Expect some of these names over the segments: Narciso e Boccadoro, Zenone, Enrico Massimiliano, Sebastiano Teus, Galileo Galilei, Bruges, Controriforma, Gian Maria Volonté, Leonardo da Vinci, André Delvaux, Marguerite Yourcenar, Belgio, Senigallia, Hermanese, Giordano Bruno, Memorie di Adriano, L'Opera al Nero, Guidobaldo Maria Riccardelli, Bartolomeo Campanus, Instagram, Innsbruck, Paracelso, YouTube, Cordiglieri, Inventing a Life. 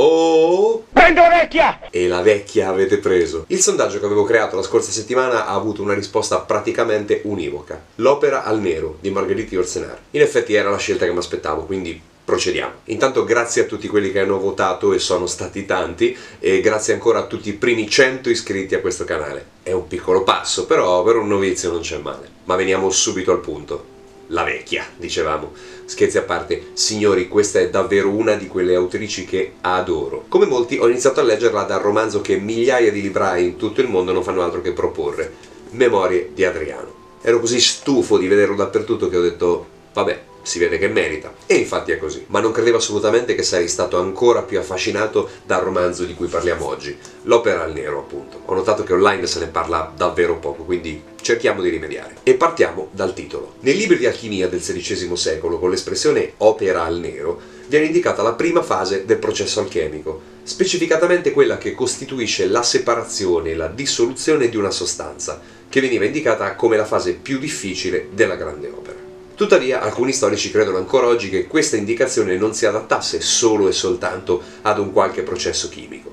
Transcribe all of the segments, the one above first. Oh! Prendo la vecchia! E la vecchia avete preso. Il sondaggio che avevo creato la scorsa settimana ha avuto una risposta praticamente univoca. L'Opera al Nero di Marguerite Yourcenar. In effetti era la scelta che mi aspettavo, quindi procediamo. Intanto grazie a tutti quelli che hanno votato, e sono stati tanti, e grazie ancora a tutti i primi 100 iscritti a questo canale. È un piccolo passo, però per un novizio non c'è male. Ma veniamo subito al punto. La vecchia, dicevamo. Scherzi a parte, signori, questa è davvero una di quelle autrici che adoro. Come molti, ho iniziato a leggerla dal romanzo che migliaia di librai in tutto il mondo non fanno altro che proporre, Memorie di Adriano. Ero così stufo di vederlo dappertutto che ho detto, vabbè, si vede che merita. E infatti è così. Ma non credevo assolutamente che sarei stato ancora più affascinato dal romanzo di cui parliamo oggi, L'Opera al Nero, appunto. Ho notato che online se ne parla davvero poco, quindi cerchiamo di rimediare. E partiamo dal titolo. Nei libri di alchimia del XVI secolo, con l'espressione opera al nero, viene indicata la prima fase del processo alchemico, specificatamente quella che costituisce la separazione e la dissoluzione di una sostanza, che veniva indicata come la fase più difficile della grande opera. Tuttavia, alcuni storici credono ancora oggi che questa indicazione non si adattasse solo e soltanto ad un qualche processo chimico.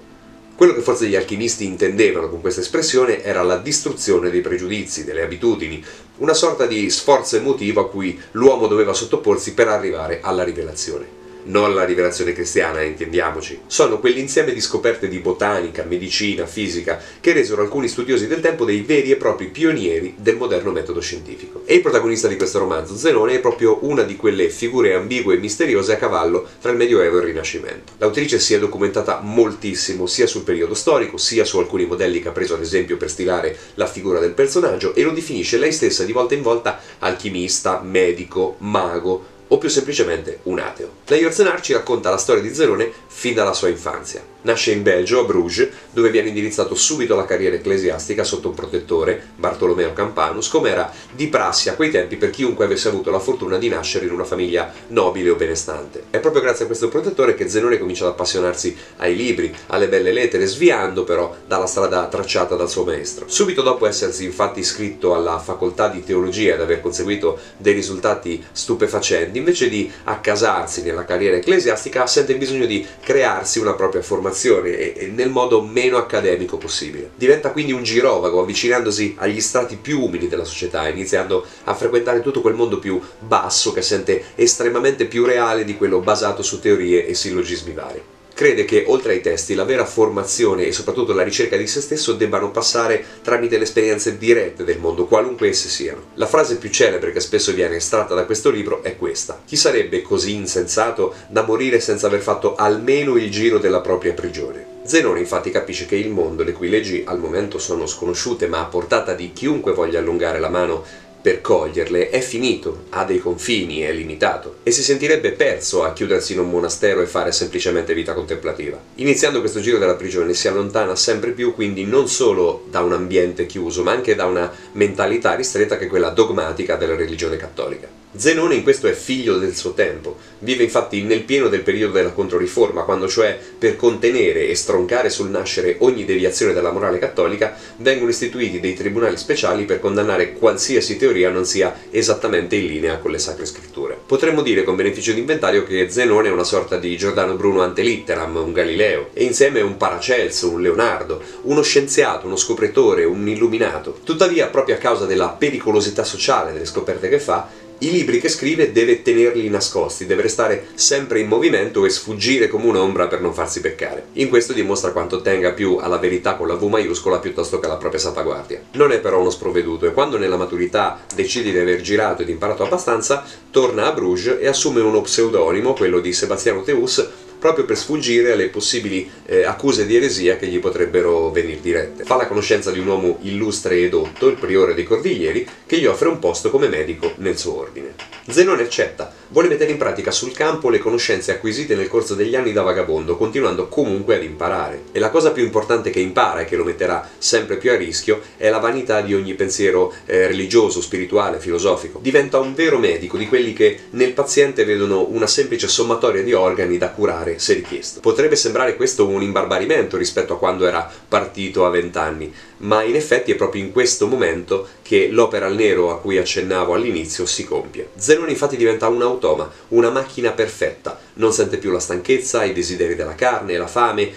Quello che forse gli alchimisti intendevano con questa espressione era la distruzione dei pregiudizi, delle abitudini, una sorta di sforzo emotivo a cui l'uomo doveva sottoporsi per arrivare alla rivelazione. Non la rivelazione cristiana, intendiamoci. Sono quell'insieme di scoperte di botanica, medicina, fisica, che resero alcuni studiosi del tempo dei veri e propri pionieri del moderno metodo scientifico. E il protagonista di questo romanzo, Zenone, è proprio una di quelle figure ambigue e misteriose a cavallo tra il Medioevo e il Rinascimento. L'autrice si è documentata moltissimo, sia sul periodo storico, sia su alcuni modelli che ha preso ad esempio per stilare la figura del personaggio, e lo definisce lei stessa di volta in volta alchimista, medico, mago, o più semplicemente un ateo. La Yourcenar ci racconta la storia di Zenone fin dalla sua infanzia. Nasce in Belgio, a Bruges, dove viene indirizzato subito alla carriera ecclesiastica sotto un protettore, Bartolomeo Campanus, come era di prassi a quei tempi per chiunque avesse avuto la fortuna di nascere in una famiglia nobile o benestante. È proprio grazie a questo protettore che Zenone comincia ad appassionarsi ai libri, alle belle lettere, sviando però dalla strada tracciata dal suo maestro. Subito dopo essersi infatti iscritto alla facoltà di teologia ed aver conseguito dei risultati stupefacenti, invece di accasarsi nella carriera ecclesiastica, sente il bisogno di crearsi una propria formazione e nel modo meno accademico possibile. Diventa quindi un girovago, avvicinandosi agli strati più umili della società, iniziando a frequentare tutto quel mondo più basso che sente estremamente più reale di quello basato su teorie e sillogismi vari. Crede che, oltre ai testi, la vera formazione e soprattutto la ricerca di se stesso debbano passare tramite le esperienze dirette del mondo, qualunque esse siano. La frase più celebre che spesso viene estratta da questo libro è questa. Chi sarebbe così insensato da morire senza aver fatto almeno il giro della propria prigione? Zenone infatti capisce che il mondo, le cui leggi al momento sono sconosciute, ma a portata di chiunque voglia allungare la mano per coglierle, è finito, ha dei confini, è limitato, e si sentirebbe perso a chiudersi in un monastero e fare semplicemente vita contemplativa. Iniziando questo giro della prigione si allontana sempre più quindi non solo da un ambiente chiuso, ma anche da una mentalità ristretta che è quella dogmatica della religione cattolica. Zenone in questo è figlio del suo tempo, vive infatti nel pieno del periodo della Controriforma, quando cioè per contenere e stroncare sul nascere ogni deviazione dalla morale cattolica vengono istituiti dei tribunali speciali per condannare qualsiasi teoria non sia esattamente in linea con le sacre scritture. Potremmo dire con beneficio di inventario che Zenone è una sorta di Giordano Bruno ante litteram, un Galileo, e insieme un Paracelso, un Leonardo, uno scienziato, uno scopritore, un illuminato. Tuttavia, proprio a causa della pericolosità sociale delle scoperte che fa, i libri che scrive deve tenerli nascosti, deve restare sempre in movimento e sfuggire come un'ombra per non farsi beccare. In questo dimostra quanto tenga più alla verità con la V maiuscola piuttosto che alla propria salvaguardia. Non è però uno sprovveduto e quando nella maturità decide di aver girato ed imparato abbastanza, torna a Bruges e assume uno pseudonimo, quello di Sebastiano Teus, proprio per sfuggire alle possibili accuse di eresia che gli potrebbero venir dirette. Fa la conoscenza di un uomo illustre e dotto, il priore dei Cordiglieri, che gli offre un posto come medico nel suo ordine. Zenone accetta, vuole mettere in pratica sul campo le conoscenze acquisite nel corso degli anni da vagabondo, continuando comunque ad imparare. E la cosa più importante che impara e che lo metterà sempre più a rischio è la vanità di ogni pensiero religioso, spirituale, filosofico. Diventa un vero medico, di quelli che nel paziente vedono una semplice sommatoria di organi da curare genere, se richiesto. Potrebbe sembrare questo un imbarbarimento rispetto a quando era partito a 20 anni, ma in effetti è proprio in questo momento che l'opera al nero a cui accennavo all'inizio si compie. Zenone infatti diventa un automa, una macchina perfetta, non sente più la stanchezza, i desideri della carne, la fame,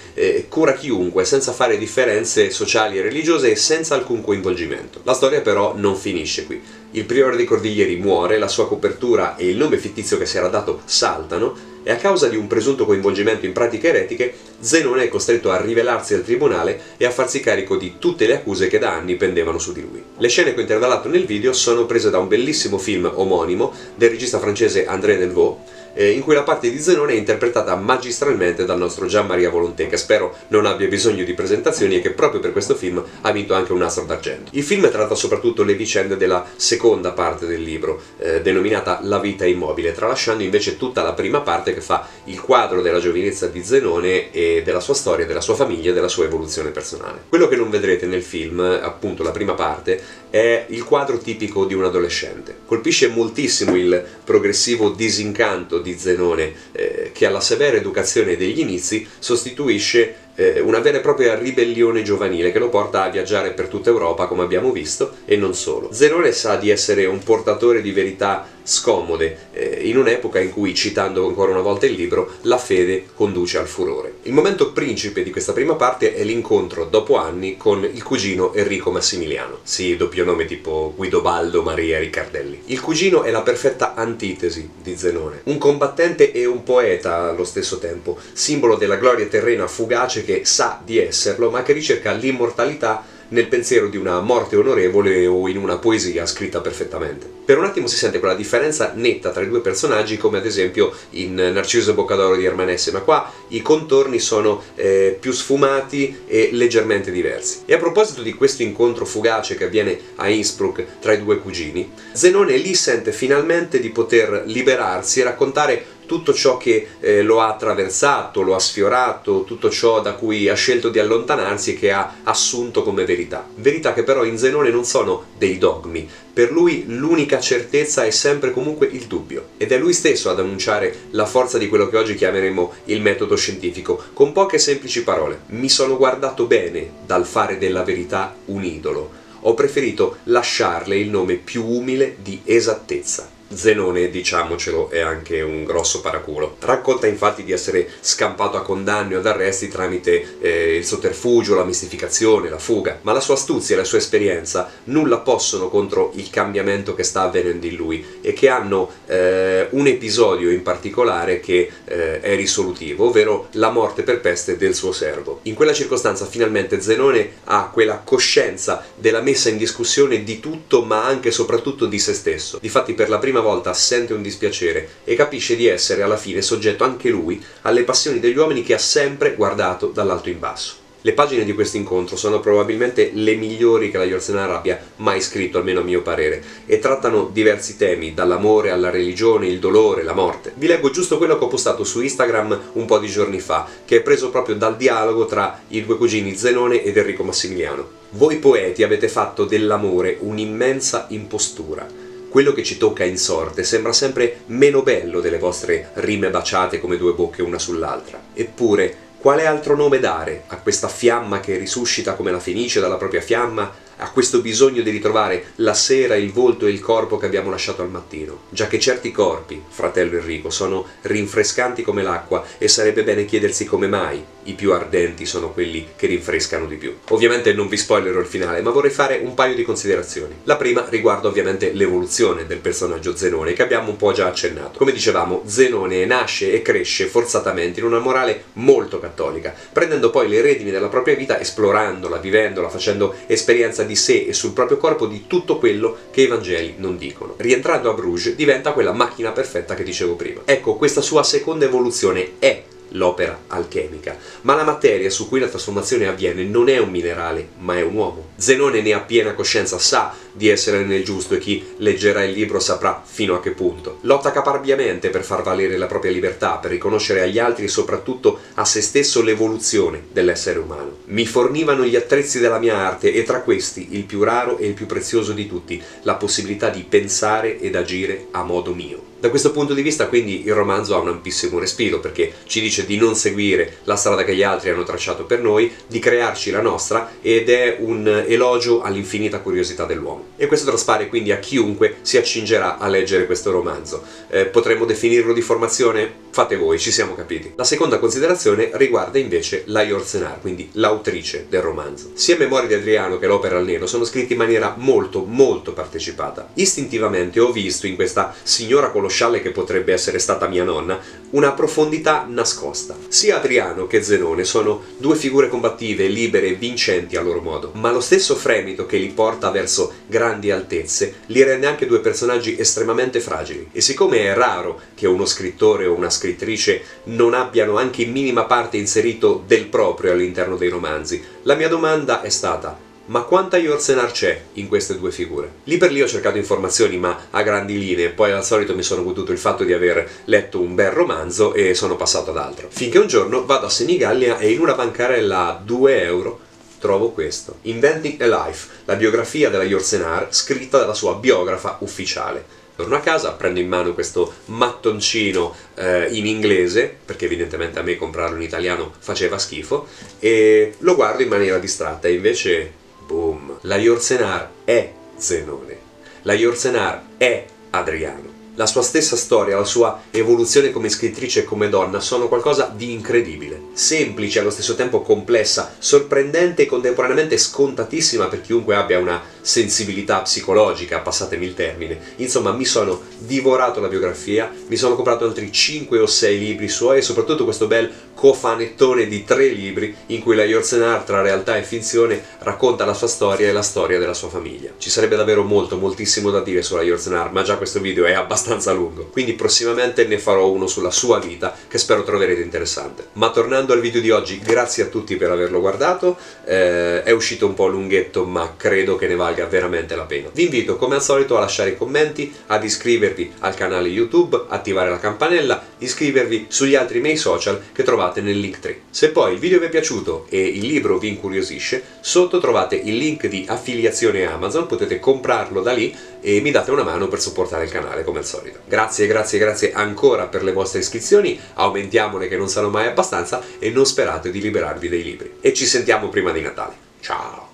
cura chiunque senza fare differenze sociali e religiose e senza alcun coinvolgimento. La storia però non finisce qui. Il priore dei Cordiglieri muore, la sua copertura e il nome fittizio che si era dato saltano, e a causa di un presunto coinvolgimento in pratiche eretiche, Zenone è costretto a rivelarsi al tribunale e a farsi carico di tutte le accuse che da anni pendevano su di lui. Le scene che ho intervalato nel video sono prese da un bellissimo film omonimo del regista francese André Delvaux, in cui la parte di Zenone è interpretata magistralmente dal nostro Gian Maria Volonté, che spero non abbia bisogno di presentazioni e che proprio per questo film ha vinto anche un Astro d'Argento. Il film tratta soprattutto le vicende della seconda parte del libro, denominata La vita immobile, tralasciando invece tutta la prima parte che fa il quadro della giovinezza di Zenone e della sua storia, della sua famiglia e della sua evoluzione personale. Quello che non vedrete nel film, appunto la prima parte, è il quadro tipico di un adolescente. Colpisce moltissimo il progressivo disincanto di Zenone, che alla severa educazione degli inizi sostituisce una vera e propria ribellione giovanile che lo porta a viaggiare per tutta Europa, come abbiamo visto, e non solo. Zenone sa di essere un portatore di verità scomode, in un'epoca in cui, citando ancora una volta il libro, la fede conduce al furore. Il momento principe di questa prima parte è l'incontro, dopo anni, con il cugino Enrico Massimiliano. Sì, doppio nome tipo Guidobaldo Maria Riccardelli. Il cugino è la perfetta antitesi di Zenone, un combattente e un poeta allo stesso tempo, simbolo della gloria terrena fugace che sa di esserlo, ma che ricerca l'immortalità nel pensiero di una morte onorevole o in una poesia scritta perfettamente. Per un attimo si sente quella differenza netta tra i due personaggi, come ad esempio in Narciso e Boccadoro di Hermanese, ma qua i contorni sono più sfumati e leggermente diversi. E a proposito di questo incontro fugace che avviene a Innsbruck tra i due cugini, Zenone lì sente finalmente di poter liberarsi e raccontare tutto ciò che lo ha attraversato, lo ha sfiorato, tutto ciò da cui ha scelto di allontanarsi e che ha assunto come verità. Verità che però in Zenone non sono dei dogmi. Per lui l'unica certezza è sempre comunque il dubbio. Ed è lui stesso ad annunciare la forza di quello che oggi chiameremo il metodo scientifico, con poche semplici parole. Mi sono guardato bene dal fare della verità un idolo. Ho preferito lasciarle il nome più umile di esattezza. Zenone, diciamocelo, è anche un grosso paraculo. Racconta infatti di essere scampato a condanne o ad arresti tramite il sotterfugio, la mistificazione, la fuga, ma la sua astuzia e la sua esperienza nulla possono contro il cambiamento che sta avvenendo in lui e che hanno un episodio in particolare che è risolutivo, ovvero la morte per peste del suo servo. In quella circostanza finalmente Zenone ha quella coscienza della messa in discussione di tutto, ma anche e soprattutto di se stesso. Difatti per la prima volta sente un dispiacere e capisce di essere alla fine soggetto anche lui alle passioni degli uomini che ha sempre guardato dall'alto in basso. Le pagine di questo incontro sono probabilmente le migliori che la Yourcenar abbia mai scritto, almeno a mio parere, e trattano diversi temi, dall'amore alla religione, il dolore, la morte. Vi leggo giusto quello che ho postato su Instagram un po' di giorni fa, che è preso proprio dal dialogo tra i due cugini Zenone ed Enrico Massimiliano. Voi poeti avete fatto dell'amore un'immensa impostura. Quello che ci tocca in sorte sembra sempre meno bello delle vostre rime baciate come due bocche una sull'altra. Eppure, quale altro nome dare a questa fiamma che risuscita come la Fenice dalla propria fiamma, a questo bisogno di ritrovare la sera il volto e il corpo che abbiamo lasciato al mattino? Già che certi corpi, fratello Enrico, sono rinfrescanti come l'acqua e sarebbe bene chiedersi come mai i più ardenti sono quelli che rinfrescano di più. Ovviamente non vi spoilerò il finale, ma vorrei fare un paio di considerazioni. La prima riguarda ovviamente l'evoluzione del personaggio Zenone, che abbiamo un po' già accennato. Come dicevamo, Zenone nasce e cresce forzatamente in una morale molto cattolica, prendendo poi le redini della propria vita, esplorandola, vivendola, facendo esperienza di sé e sul proprio corpo di tutto quello che i Vangeli non dicono. Rientrando a Bruges diventa quella macchina perfetta che dicevo prima. Ecco, questa sua seconda evoluzione è l'opera alchemica, ma la materia su cui la trasformazione avviene non è un minerale, ma è un uomo. Zenone ne ha piena coscienza, sa di essere nel giusto e chi leggerà il libro saprà fino a che punto. Lotta caparbiamente per far valere la propria libertà, per riconoscere agli altri e soprattutto a se stesso l'evoluzione dell'essere umano. Mi fornivano gli attrezzi della mia arte e tra questi il più raro e il più prezioso di tutti, la possibilità di pensare ed agire a modo mio. Da questo punto di vista quindi il romanzo ha un ampissimo respiro, perché ci dice di non seguire la strada che gli altri hanno tracciato per noi, di crearci la nostra, ed è un elogio all'infinita curiosità dell'uomo. E questo traspare quindi a chiunque si accingerà a leggere questo romanzo. Potremmo definirlo di formazione? Fate voi, ci siamo capiti. La seconda considerazione riguarda invece la Yourcenar, quindi l'autrice del romanzo. Sia Memorie di Adriano che L'Opera al Nero sono scritti in maniera molto partecipata. Istintivamente ho visto in questa signora colosciale, che potrebbe essere stata mia nonna, una profondità nascosta. Sia Adriano che Zenone sono due figure combattive, libere e vincenti a loro modo, ma lo stesso fremito che li porta verso grandi altezze li rende anche due personaggi estremamente fragili. E siccome è raro che uno scrittore o una scrittrice non abbiano anche in minima parte inserito del proprio all'interno dei romanzi, la mia domanda è stata: ma quanta Yourcenar c'è in queste due figure? Lì per lì ho cercato informazioni, ma a grandi linee, poi al solito mi sono goduto il fatto di aver letto un bel romanzo e sono passato ad altro. Finché un giorno vado a Senigallia e in una bancarella a 2 euro trovo questo: Inventing a Life, la biografia della Yourcenar scritta dalla sua biografa ufficiale. Torno a casa, prendo in mano questo mattoncino in inglese, perché evidentemente a me comprarlo in italiano faceva schifo, e lo guardo in maniera distratta, e invece, boom, la Yourcenar è Zenone, la Yourcenar è Adriano. La sua stessa storia, la sua evoluzione come scrittrice e come donna sono qualcosa di incredibile, semplice, allo stesso tempo complessa, sorprendente e contemporaneamente scontatissima per chiunque abbia una sensibilità psicologica, passatemi il termine. Insomma, mi sono divorato la biografia, mi sono comprato altri 5 o 6 libri suoi e soprattutto questo bel cofanettone di 3 libri in cui la Yourcenar, tra realtà e finzione, racconta la sua storia e la storia della sua famiglia. Ci sarebbe davvero moltissimo da dire sulla Yourcenar, ma già questo video è abbastanza lungo, quindi prossimamente ne farò uno sulla sua vita che spero troverete interessante. Ma tornando al video di oggi, grazie a tutti per averlo guardato, è uscito un po' lunghetto, ma credo che ne valga veramente la pena. Vi invito come al solito a lasciare i commenti, ad iscrivervi al canale YouTube, attivare la campanella, iscrivervi sugli altri miei social che trovate nel link 3. Se poi il video vi è piaciuto e il libro vi incuriosisce, sotto trovate il link di affiliazione Amazon, potete comprarlo da lì e mi date una mano per supportare il canale come al solito. Grazie ancora per le vostre iscrizioni, aumentiamole che non saranno mai abbastanza, e non sperate di liberarvi dei libri. E ci sentiamo prima di Natale. Ciao!